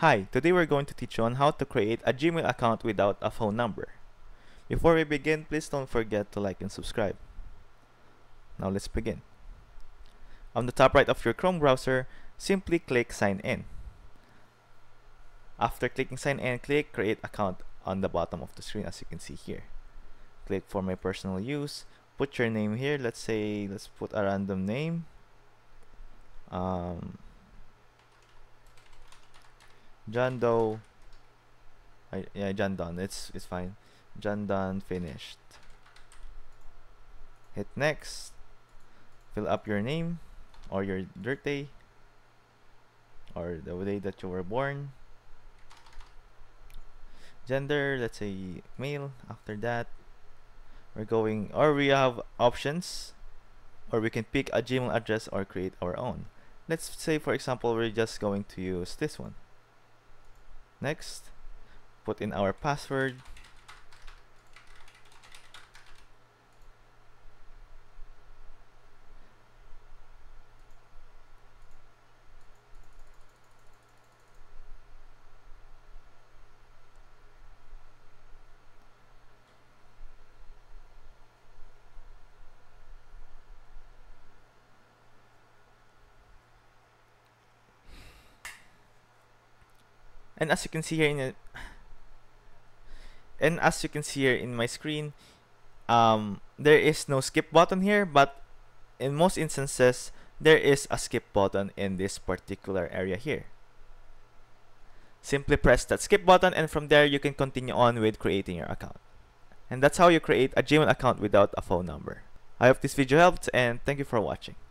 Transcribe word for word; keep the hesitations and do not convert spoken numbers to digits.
Hi, today we're going to teach you on how to create a Gmail account without a phone number. Before we begin, please don't forget to like and subscribe. Now let's begin. On the top right of your Chrome browser, simply click Sign In. After clicking Sign In, click Create Account on the bottom of the screen as you can see here. Click For My Personal Use, put your name here, let's say, let's put a random name. Um, John Doe, I, yeah, John Don, it's, it's fine. John Don finished. Hit next. Fill up your name or your birthday or the day that you were born. Gender, let's say male. After that, we're going, or we have options, or we can pick a Gmail address or create our own. Let's say, for example, we're just going to use this one. Next, put in our password. And as you can see here in a, and as you can see here in my screen, um, there is no skip button here, but in most instances there is a skip button in this particular area here. Simply press that skip button, and from there you can continue on with creating your account. And that's how you create a Gmail account without a phone number. I hope this video helped, and thank you for watching.